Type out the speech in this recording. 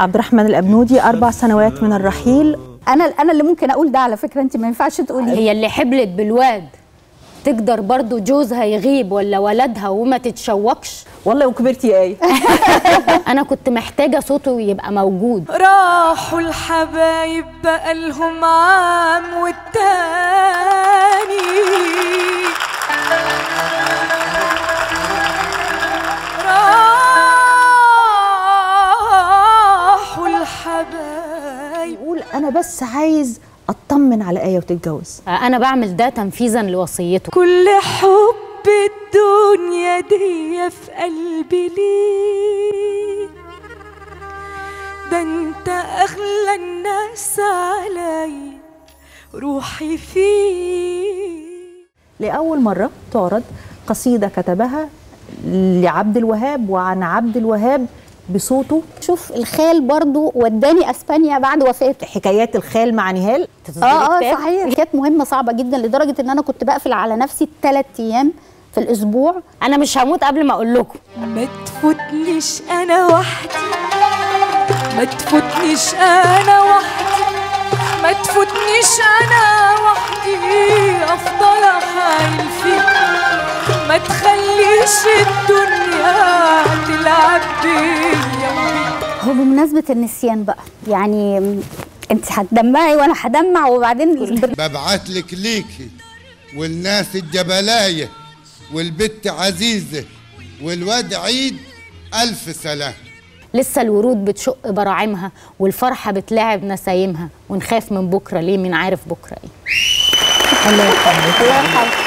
عبد الرحمن الأبنودي 4 سنوات من الرحيل. أنا اللي ممكن أقول ده على فكرة، أنت ما ينفعش تقولي. هي اللي حبلت بالواد تقدر برضو جوزها يغيب ولا ولدها وما تتشوقش. والله وكبرتي يا آية. أنا كنت محتاجة صوته يبقى موجود. راحوا الحبايب بقالهم عام والتاني، راحوا الحبايب. يقول أنا بس عايز أطمن على آية وتتجوز. أنا بعمل ده تنفيذاً لوصيته. كل حب الدنيا دي في قلبي ليه، ده أنت أغلى الناس علي روحي فيه. لأول مرة تعرض قصيدة كتبها لعبد الوهاب وعن عبد الوهاب بصوته. شوف الخال برضو وداني اسبانيا بعد وفاته. حكايات الخال مع نهال صحيح، كانت مهمه صعبه جدا لدرجه ان انا كنت بقفل على نفسي 3 ايام في الاسبوع. انا مش هموت قبل ما اقول لكم. ما تفوتنيش انا وحدي، ما تفوتنيش انا وحدي، ما تفوتنيش انا وحدي، افضل احايل فيك، ما تخليش الدنيا تلعب بيا. هو بمناسبة النسيان بقى، يعني انت هتدمعي وانا هدمع وبعدين ببعت لك ليكي والناس الجبلايه والبت عزيزه والواد عيد 1000 سلام. لسه الورود بتشق براعمها والفرحه بتلاعب نسايمها، ونخاف من بكره ليه؟ مين عارف بكره ايه. الله يرحمك.